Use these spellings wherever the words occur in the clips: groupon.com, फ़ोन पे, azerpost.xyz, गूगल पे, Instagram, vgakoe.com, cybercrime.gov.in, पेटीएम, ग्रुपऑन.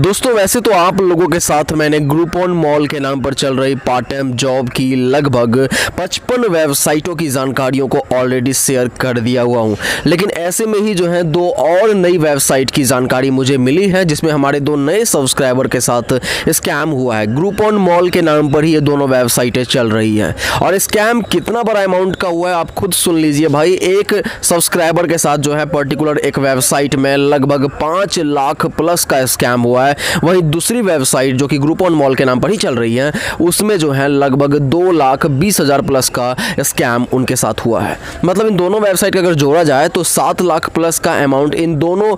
दोस्तों वैसे तो आप लोगों के साथ मैंने ग्रुपऑन मॉल के नाम पर चल रही पार्ट टाइम जॉब की लगभग 55 वेबसाइटों की जानकारियों को ऑलरेडी शेयर कर दिया हुआ हूं, लेकिन ऐसे में ही जो है दो और नई वेबसाइट की जानकारी मुझे मिली है जिसमें हमारे दो नए सब्सक्राइबर के साथ स्कैम हुआ है। ग्रुपऑन मॉल के नाम पर ही ये दोनों वेबसाइटें चल रही हैं और स्कैम कितना बड़ा अमाउंट का हुआ है आप खुद सुन लीजिए भाई। एक सब्सक्राइबर के साथ जो है पर्टिकुलर एक वेबसाइट में लगभग 5 लाख प्लस का स्कैम हुआ है। वहीं दूसरी वेबसाइट जो कि ग्रुपऑन मॉल के नाम पर ही चल रही है उसमें जो है लगभग 2,20,000 प्लस का स्कैम उनके साथ हुआ है। मतलब इन दोनों वेबसाइट का अगर जोड़ा जाए तो 7 लाख प्लस का अमाउंट इन दोनों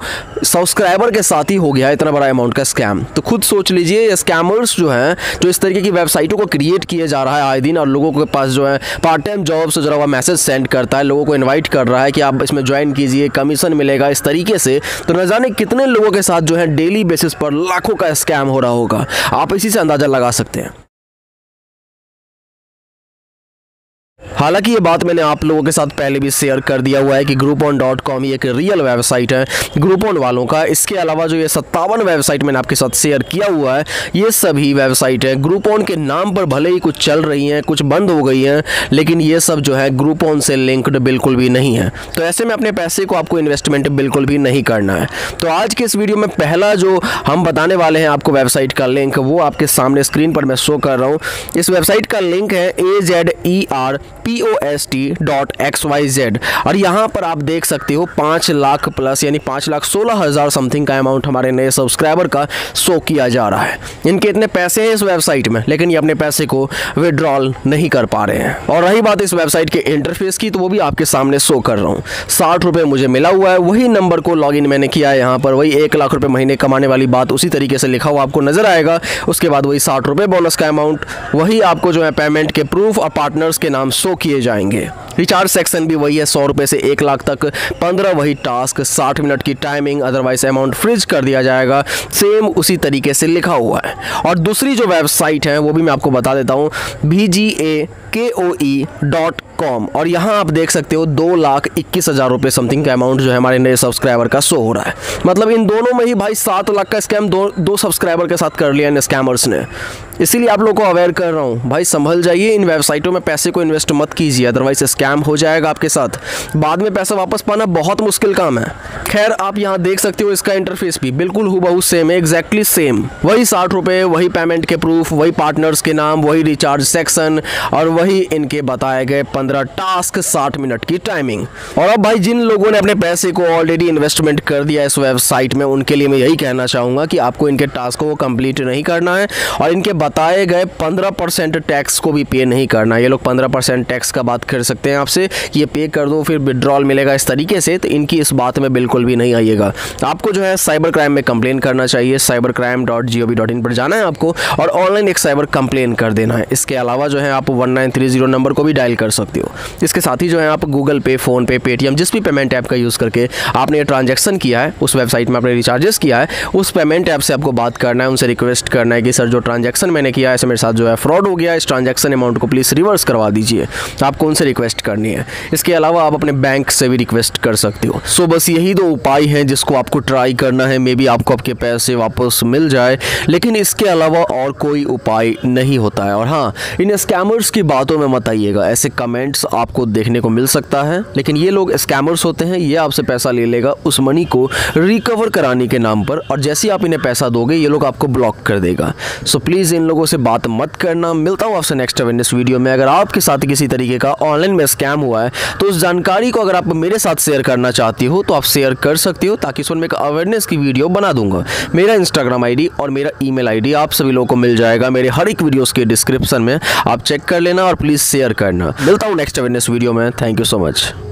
सब्सक्राइबर के साथ ही हो गया है, इतना बड़ा अमाउंट का स्कैम। तो खुद सोच लीजिए स्कैमर्स जो हैं जो इस तरीके की वेबसाइटों को क्रिएट किए जा रहा है आए दिन और लोगों के पास जो है पार्ट टाइम जॉब से जुड़ा हुआ मैसेज सेंड करता है, लोगों को इन्वाइट कर रहा है कि आप इसमें ज्वाइन कीजिए, कमीशन मिलेगा इस तरीके से। तो न जाने कितने लोगों के साथ जो है डेली बेसिस पर लाखों का स्कैम हो रहा होगा, आप इसी से अंदाजा लगा सकते हैं। हालांकि ये बात मैंने आप लोगों के साथ पहले भी शेयर कर दिया हुआ है कि groupon.com ये एक रियल वेबसाइट है ग्रुपऑन वालों का। इसके अलावा जो ये 57 वेबसाइट मैंने आपके साथ शेयर किया हुआ है ये सभी वेबसाइट है ग्रुपऑन के नाम पर। भले ही कुछ चल रही हैं, कुछ बंद हो गई हैं, लेकिन ये सब जो है ग्रुपऑन से लिंक्ड बिल्कुल भी नहीं है। तो ऐसे में अपने पैसे को आपको इन्वेस्टमेंट बिल्कुल भी नहीं करना है। तो आज के इस वीडियो में पहला जो हम बताने वाले हैं आपको वेबसाइट का लिंक, वो आपके सामने स्क्रीन पर मैं शो कर रहा हूँ। इस वेबसाइट का लिंक है AZERP.post.xyz और यहाँ पर आप देख सकते हो 5 लाख प्लस यानी 5,16,000 समथिंग का अमाउंट हमारे नए सब्सक्राइबर का शो किया जा रहा है। इनके इतने पैसे हैं इस वेबसाइट में, लेकिन ये अपने पैसे को विड्रॉल नहीं कर पा रहे हैं। और रही बात इस वेबसाइट के इंटरफेस की, तो वो भी आपके सामने शो कर रहा हूँ। 60 रुपये मुझे मिला हुआ है, वही नंबर को लॉगिन मैंने किया है। यहाँ पर वही 1 लाख रुपये महीने कमाने वाली बात उसी तरीके से लिखा हुआ आपको नजर आएगा। उसके बाद वही 60 रुपये बोनस का अमाउंट, वही आपको जो है पेमेंट के प्रूफ और पार्टनर्स के नाम शो किए जाएंगे। रिचार्ज सेक्शन भी वही है, 100 रुपये से 1 लाख तक 15 वही टास्क, 60 मिनट की टाइमिंग, अदरवाइज अमाउंट फ्रीज कर दिया जाएगा, सेम उसी तरीके से लिखा हुआ है। और दूसरी जो वेबसाइट है वो भी मैं आपको बता देता हूँ, vgakoe.com और यहाँ आप देख सकते हो 2,21,000 रुपये समथिंग का अमाउंट जो है हमारे नए सब्सक्राइबर का शो हो रहा है। मतलब इन दोनों में ही भाई 7 लाख का स्कैम दो सब्सक्राइबर के साथ कर लिया इन स्कैमर्स ने। इसीलिए आप लोगों को अवेयर कर रहा हूँ भाई, संभल जाइए, इन वेबसाइटों में पैसे को इन्वेस्ट मत कीजिए, अदरवाइज स्कैम हो जाएगा आपके साथ। बाद में पैसा वापस पाना बहुत मुश्किल काम है। खैर आप यहाँ देख सकते हो इसका इंटरफेस भी बिल्कुल हूबहू सेम है, एग्जैक्टली सेम। वही 60 रुपये, वही पेमेंट के प्रूफ, वही पार्टनर्स के नाम, वही रिचार्ज सेक्शन और वही इनके बताए गए 15 टास्क, 60 मिनट की टाइमिंग। और अब भाई जिन लोगों ने अपने पैसे को ऑलरेडी इन्वेस्टमेंट कर दिया इस वेबसाइट में, उनके लिए मैं यही कहना चाहूँगा कि आपको इनके टास्क को कंप्लीट नहीं करना है और इनके बताए गए 15% टैक्स को भी पे नहीं करना। ये लोग 15% टैक्स का बात कर सकते हैं आपसे, ये पे कर दो फिर विड्रॉल मिलेगा इस तरीके से। तो इनकी इस बात में बिल्कुल भी नहीं आइएगा। आपको जो है साइबर क्राइम में कंप्लेन करना चाहिए, cybercrime.gov.in पर जाना है आपको और ऑनलाइन एक साइबर कंप्लेन कर देना है। इसके अलावा जो है आप 1930 नंबर को भी डायल कर सकते हो। इसके साथ ही जो है आप गूगल पे, फ़ोन पे, पेटीएम, जिस भी पेमेंट ऐप का यूज़ करके आपने ट्रांजेक्शन किया है, उस वेबसाइट में आपने रिचार्जेस किया है, उस पेमेंट ऐप से आपको बात करना है, उनसे रिक्वेस्ट करना है कि सर जो ट्रांजेक्शन मैंने किया है ऐसे मेरे साथ जो है फ्रॉड हो गया, इस ट्रांजैक्शन अमाउंट को प्लीज़ रिवर्स करवा दीजिए। आपको उनसे रिक्वेस्ट करनी है। इसके अलावा आप अपने बैंक से भी रिक्वेस्ट कर सकते हो। सो बस यही दो उपाय हैं जिसको आपको ट्राई करना है। मे बी आपको आपके पैसे वापस मिल जाए, लेकिन इसके अलावा और कोई उपाय नहीं होता है। और हाँ, इन स्कैमर्स की बातों में मत आइएगा, ऐसे कमेंट्स आपको देखने को मिल सकता है, लेकिन ये लोग स्कैमर्स होते हैं। ये आपसे पैसा ले लेगा, उस मनी को रिकवर कराने के नाम पर, और जैसे ही आप इन्हें पैसा दोगे ये लोग आपको ब्लॉक कर देगा। सो प्लीज़ इन लोगों से बात मत करना। मिलता हूँ आपसे नेक्स्ट अवेयरनेस वीडियो में। अगर आपके साथ किसी तरीके का ऑनलाइन में स्कैम हुआ है तो उस जानकारी को अगर आप मेरे साथ शेयर करना चाहती हो तो आप शेयर कर सकती हो, ताकि उसमें एक अवेयरनेस की वीडियो बना दूंगा। मेरा इंस्टाग्राम आईडी और मेरा ईमेल आईडी आप सभी लोगों को मिल जाएगा मेरे हर एक वीडियोस के डिस्क्रिप्शन में, आप चेक कर लेना और प्लीज़ शेयर करना। मिलता हूँ नेक्स्ट अवेयरनेस वीडियो में। Thank you so much.